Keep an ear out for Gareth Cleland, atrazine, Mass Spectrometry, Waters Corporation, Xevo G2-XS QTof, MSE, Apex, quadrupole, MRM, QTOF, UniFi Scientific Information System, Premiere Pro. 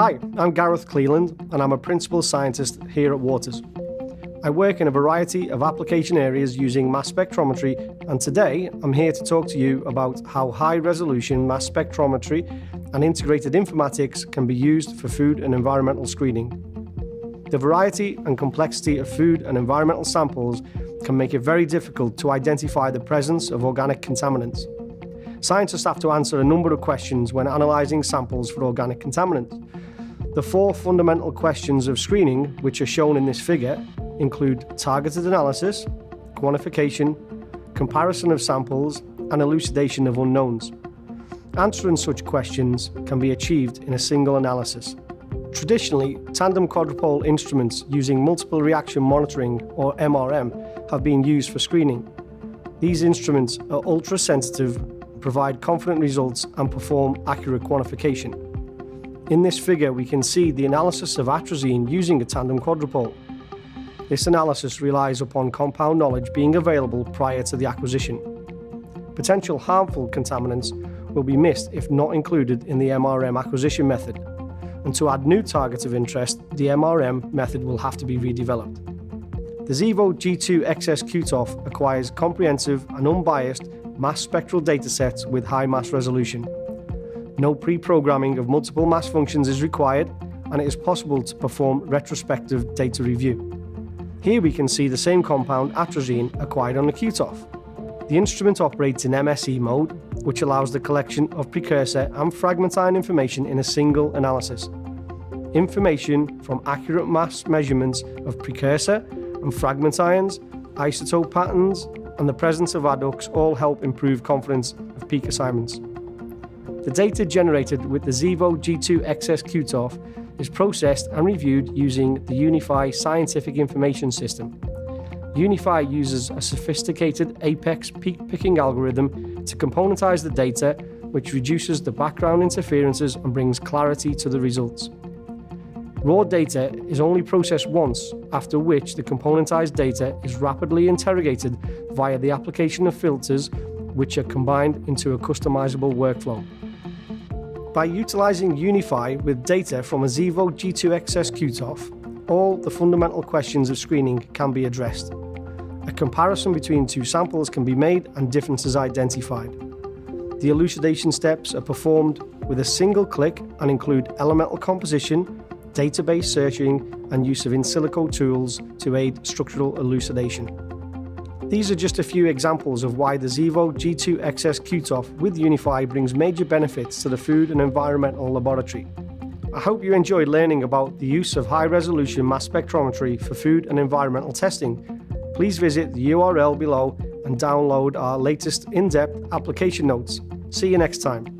Hi, I'm Gareth Cleland and I'm a principal scientist here at Waters. I work in a variety of application areas using mass spectrometry, and today I'm here to talk to you about how high-resolution mass spectrometry and integrated informatics can be used for food and environmental screening. The variety and complexity of food and environmental samples can make it very difficult to identify the presence of organic contaminants. Scientists have to answer a number of questions when analysing samples for organic contaminants. The four fundamental questions of screening, which are shown in this figure, include targeted analysis, quantification, comparison of samples, and elucidation of unknowns. Answering such questions can be achieved in a single analysis. Traditionally, tandem quadrupole instruments using multiple reaction monitoring, or MRM, have been used for screening. These instruments are ultra-sensitive, provide confident results, and perform accurate quantification. In this figure, we can see the analysis of atrazine using a tandem quadrupole. This analysis relies upon compound knowledge being available prior to the acquisition. Potential harmful contaminants will be missed if not included in the MRM acquisition method, and to add new targets of interest, the MRM method will have to be redeveloped. The Xevo G2-XS QTof acquires comprehensive and unbiased mass spectral datasets with high mass resolution. No pre-programming of multiple mass functions is required, and it is possible to perform retrospective data review. Here we can see the same compound, atrazine, acquired on the QTOF. The instrument operates in MSE mode, which allows the collection of precursor and fragmentine information in a single analysis. Information from accurate mass measurements of precursor and fragment ions, isotope patterns, and the presence of adducts all help improve confidence of peak assignments. The data generated with the Xevo G2-XS QTof is processed and reviewed using the UniFi Scientific Information System. UniFi uses a sophisticated Apex peak-picking algorithm to componentize the data, which reduces the background interferences and brings clarity to the results. Raw data is only processed once, after which the componentized data is rapidly interrogated via the application of filters, which are combined into a customizable workflow. By utilizing UniFi with data from a Xevo G2-XS QTof, all the fundamental questions of screening can be addressed. A comparison between two samples can be made and differences identified. The elucidation steps are performed with a single click and include elemental composition, database searching, and use of in silico tools to aid structural elucidation. These are just a few examples of why the Xevo G2-XS QTof with UniFi brings major benefits to the food and environmental laboratory. I hope you enjoyed learning about the use of high-resolution mass spectrometry for food and environmental testing. Please visit the URL below and download our latest in-depth application notes. See you next time.